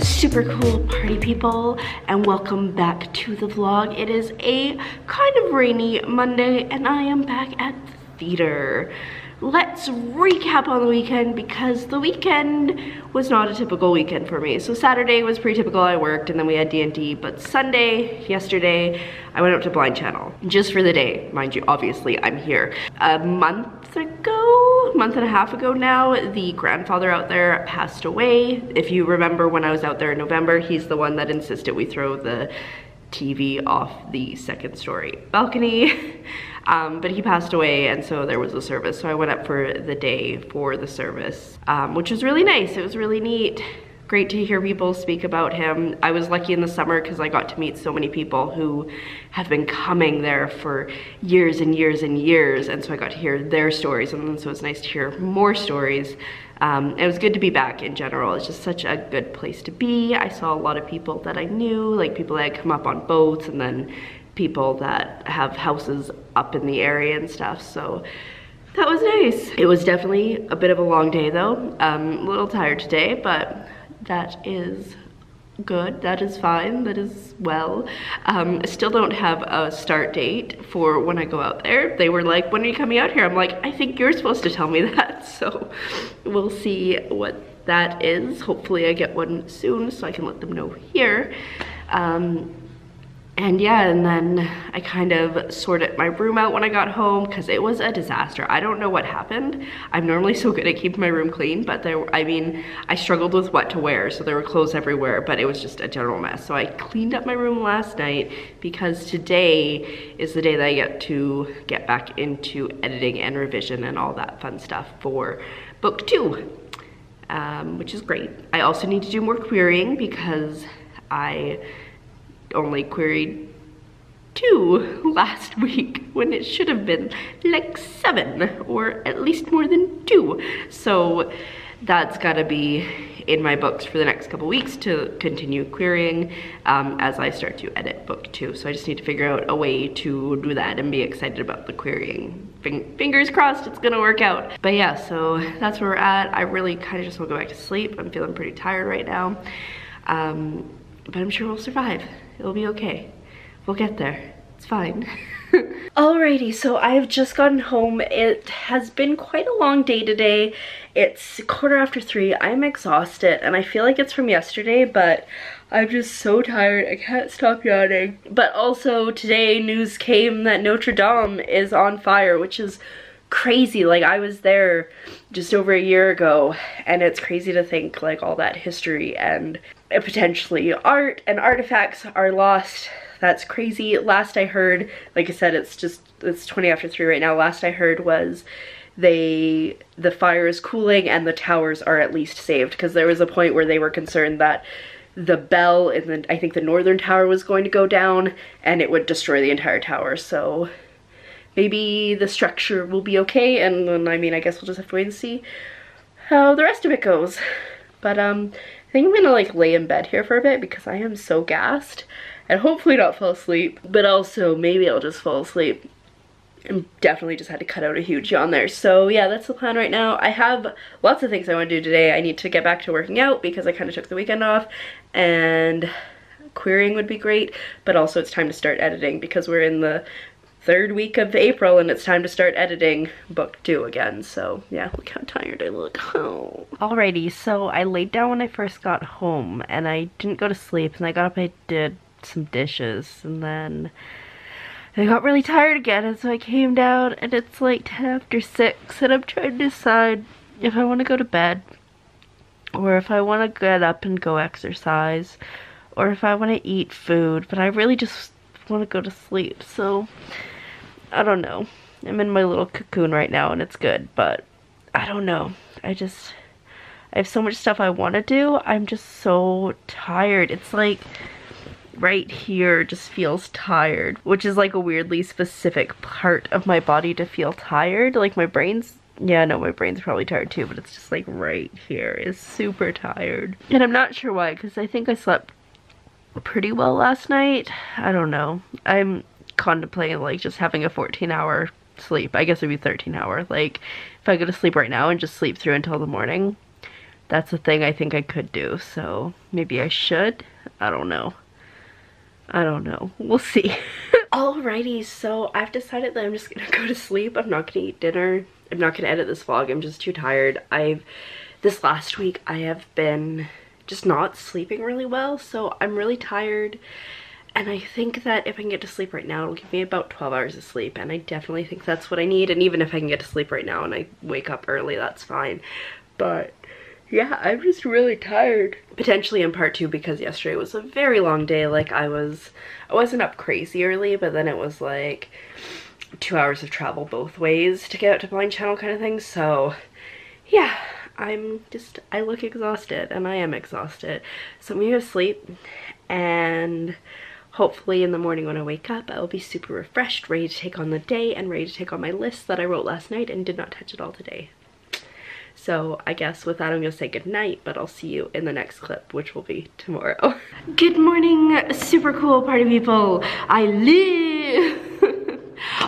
Super cool party people, and welcome back to the vlog. It is a kind of rainy Monday and I am back at the theater. Let's recap on the weekend because the weekend was not a typical weekend for me. So Saturday was pretty typical, I worked and then we had D&D, but Sunday, yesterday, I went up to Blind Channel. Just for the day, mind you, obviously I'm here. A month and a half ago now, the grandfather out there passed away. If you remember when I was out there in November, he's the one that insisted we throw the TV off the second story balcony. But he passed away and so there was a service. So I went up for the day for the service, which was really nice. It was really neat. Great to hear people speak about him. I was lucky in the summer because I got to meet so many people who have been coming there for years and years and years. And so I got to hear their stories, and so it's nice to hear more stories. It was good to be back in general. It's just such a good place to be. I saw a lot of people that I knew, like people that had come up on boats and then people that have houses up in the area and stuff, so that was nice. It was definitely a bit of a long day though. A little tired today, but that is good, that is fine, that is well. I still don't have a start date for when I go out there. They were like, when are you coming out here? I'm like, I think you're supposed to tell me that, so we'll see what that is. Hopefully I get one soon so I can let them know here. And yeah, and then I kind of sorted my room out when I got home because it was a disaster. I don't know what happened. I'm normally so good at keeping my room clean, but there, I mean, I struggled with what to wear, so there were clothes everywhere, but it was just a general mess. So I cleaned up my room last night because today is the day that I get to get back into editing and revision and all that fun stuff for book two, which is great. I also need to do more querying because I only queried 2 last week when it should have been like 7 or at least more than 2. So that's gotta be in my books for the next couple weeks to continue querying as I start to edit book 2. So I just need to figure out a way to do that and be excited about the querying. Fingers crossed it's gonna work out. But yeah, so that's where we're at. I really kind of just want to go back to sleep. I'm feeling pretty tired right now. But I'm sure we'll survive. It'll be okay. We'll get there. It's fine. Alrighty, so I have just gotten home. It has been quite a long day today. It's 3:15. I'm exhausted and I feel like it's from yesterday, but I'm just so tired. I can't stop yawning. But also today news came that Notre Dame is on fire, which is crazy. Like, I was there just over a year ago and it's crazy to think like all that history and potentially art and artifacts are lost. That's crazy. Last I heard, like I said, it's 3:20 right now. Last I heard was the fire is cooling and the towers are at least saved, because there was a point where they were concerned that the bell in I think the northern tower was going to go down and it would destroy the entire tower. So maybe the structure will be okay, and then, I mean, I guess we'll just have to wait and see how the rest of it goes. But I think I'm gonna like lay in bed here for a bit because I am so gassed, and hopefully not fall asleep, but also maybe I'll just fall asleep. I definitely just had to cut out a huge yawn there. So yeah, that's the plan right now. I have lots of things I want to do today. I need to get back to working out because I kind of took the weekend off, and querying would be great, but also it's time to start editing because we're in the 3rd week of April and it's time to start editing book 2 again. So yeah, look how tired I look. Oh. Alrighty, so I laid down when I first got home and I didn't go to sleep, and I got up and I did some dishes, and then I got really tired again, and so I came down and it's like 6:10 and I'm trying to decide if I want to go to bed or if I want to get up and go exercise or if I want to eat food, but I really just want to go to sleep. So I don't know. I'm in my little cocoon right now and it's good, but I don't know. I have so much stuff I want to do. I'm just so tired. It's like right here just feels tired, which is like a weirdly specific part of my body to feel tired. Like my brain's Yeah, I know my brain's probably tired too, but it's just like right here is super tired. And I'm not sure why, because I think I slept pretty well last night. I don't know. I'm contemplating like just having a 14-hour sleep. I guess it'd be 13-hour. Like if I go to sleep right now and just sleep through until the morning, that's the thing I think I could do. So maybe I should. I don't know. I don't know. We'll see. Alrighty, so I've decided that I'm just gonna go to sleep. I'm not gonna eat dinner. I'm not gonna edit this vlog. I'm just too tired. This last week I have been just not sleeping really well, so I'm really tired. And I think that if I can get to sleep right now, it'll give me about 12 hours of sleep, and I definitely think that's what I need. And even if I can get to sleep right now and I wake up early, that's fine. But yeah, I'm just really tired. Potentially in part two, because yesterday was a very long day. Like I wasn't up crazy early, but then it was like 2 hours of travel both ways to get out to Blind Channel kind of thing. So yeah, I look exhausted, and I am exhausted. So I'm gonna go to sleep, and hopefully in the morning when I wake up, I will be super refreshed, ready to take on the day, and ready to take on my list that I wrote last night and did not touch at all today. So I guess with that, I'm gonna say goodnight, but I'll see you in the next clip, which will be tomorrow. Good morning, super cool party people. I live.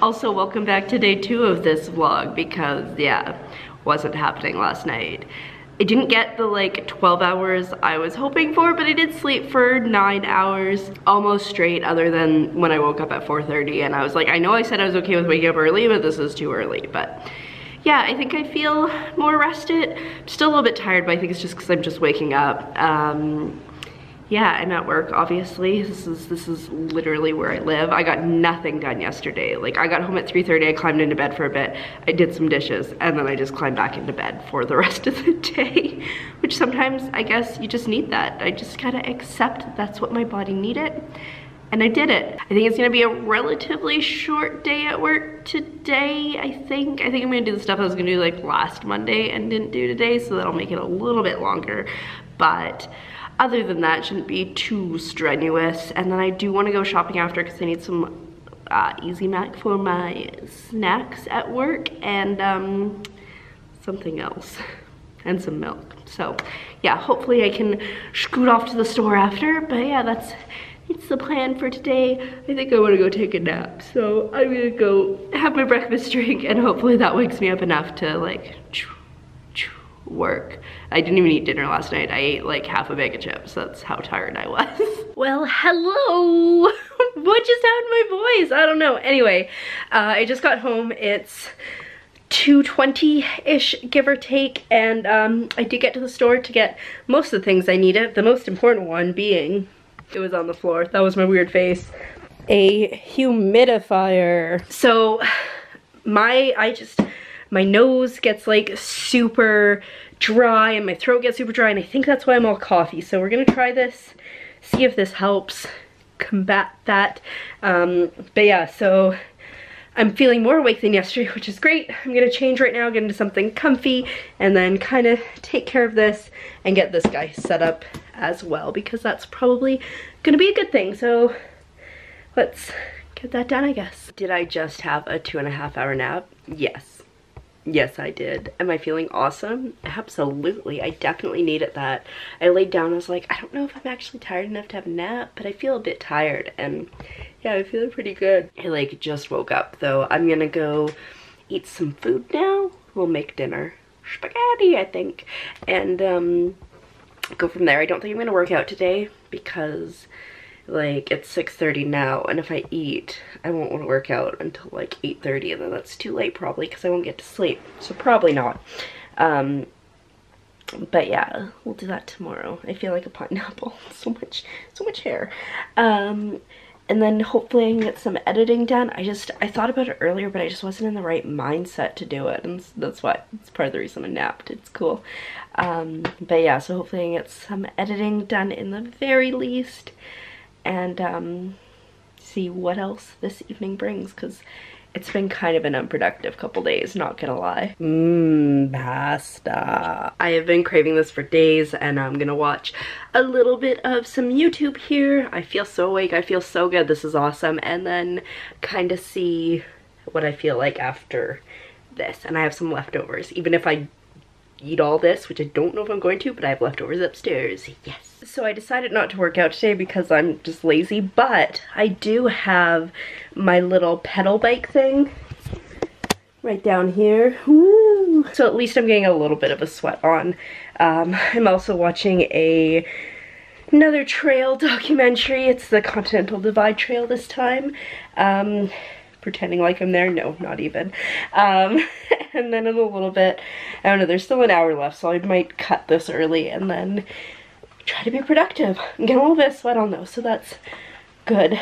Also, welcome back to day 2 of this vlog, because yeah, wasn't happening last night. I didn't get the like 12 hours I was hoping for, but I did sleep for 9 hours almost straight, other than when I woke up at 4:30, and I was like, I know I said I was okay with waking up early, but this is too early. But yeah, I think I feel more rested. I'm still a little bit tired, but I think it's just because I'm just waking up. Yeah, I'm at work, obviously. This is literally where I live. I got nothing done yesterday. Like I got home at 3:30, I climbed into bed for a bit, I did some dishes, and then I just climbed back into bed for the rest of the day, which sometimes I guess you just need that. I just gotta accept that's what my body needed. And I did it. I think it's gonna be a relatively short day at work today, I think. I think I'm gonna do the stuff I was gonna do like last Monday and didn't do today, so that'll make it a little bit longer. But other than that, it shouldn't be too strenuous. And then I do wanna go shopping after, because I need some Easy Mac for my snacks at work, and something else, and some milk. So yeah, hopefully I can scoot off to the store after, but yeah, it's the plan for today. I think I want to go take a nap, so I'm gonna go have my breakfast drink, and hopefully that wakes me up enough to like work. I didn't even eat dinner last night. I ate like half a bag of chips. That's how tired I was. Well, hello. What just happened to my voice? I don't know. Anyway, I just got home. It's 2:20-ish, give or take, and I did get to the store to get most of the things I needed, the most important one being, it was on the floor. That was my weird face. A humidifier. So my nose gets like super dry, and my throat gets super dry, and I think that's why I'm all coffee. So we're gonna try this, see if this helps combat that. But yeah, so I'm feeling more awake than yesterday, which is great. I'm gonna change right now, get into something comfy, and then kind of take care of this and get this guy set up as well, because that's probably gonna be a good thing. So let's get that done, I guess. Did I just have a 2.5-hour nap? Yes. Yes, I did. Am I feeling awesome? Absolutely. I definitely needed that. I laid down, I was like, I don't know if I'm actually tired enough to have a nap, but I feel a bit tired, and yeah, I feel pretty good. I like just woke up though. I'm gonna go eat some food now. We'll make dinner. Spaghetti, I think. And go from there. I don't think I'm gonna work out today, because like it's 6:30 now, and if I eat, I won't want to work out until like 8:30, and then that's too late probably, because I won't get to sleep, so probably not. But yeah, we'll do that tomorrow. I feel like a pineapple. So much hair. And then hopefully I can get some editing done. I thought about it earlier, but I just wasn't in the right mindset to do it, and that's why, it's part of the reason I napped. It's cool. But yeah, so hopefully I can get some editing done in the very least, and see what else this evening brings, because it's been kind of an unproductive couple days, not gonna lie. Pasta. I have been craving this for days, and I'm gonna watch a little bit of some YouTube here. I feel so awake, I feel so good, this is awesome. And then kind of see what I feel like after this, and I have some leftovers, even if I eat all this, which I don't know if I'm going to, but I have leftovers upstairs, yes. So I decided not to work out today because I'm just lazy, but I do have my little pedal bike thing right down here. Woo! So at least I'm getting a little bit of a sweat on. I'm also watching another trail documentary. It's the Continental Divide Trail this time. Pretending like I'm there? No, not even. And then in a little bit, I don't know, there's still an hour left, so I might cut this early and then try to be productive. I'm getting a little bit of sweat on though, so that's good.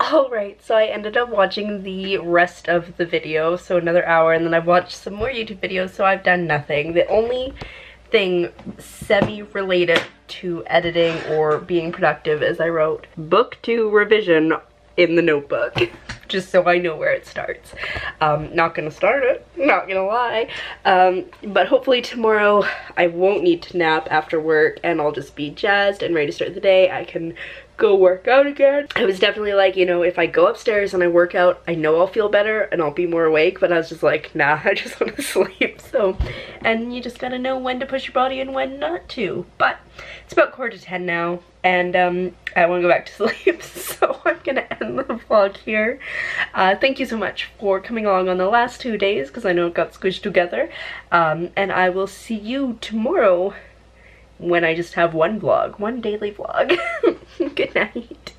Alright, so I ended up watching the rest of the video, so another hour, and then I've watched some more YouTube videos, so I've done nothing. The only thing semi-related to editing or being productive is I wrote book to revision in the notebook. Just so I know where it starts. Not gonna start it, not gonna lie. But hopefully tomorrow I won't need to nap after work and I'll just be jazzed and ready to start the day. I can go work out again. I was definitely like, you know, if I go upstairs and I work out, I know I'll feel better and I'll be more awake, but I was just like, nah, I just wanna sleep. So, and you just gotta know when to push your body and when not to. But it's about 9:45 now, and I wanna go back to sleep, so I'm gonna end the vlog here. Thank you so much for coming along on the last 2 days, because I know it got squished together, and I will see you tomorrow when I just have one vlog, one daily vlog. Good night.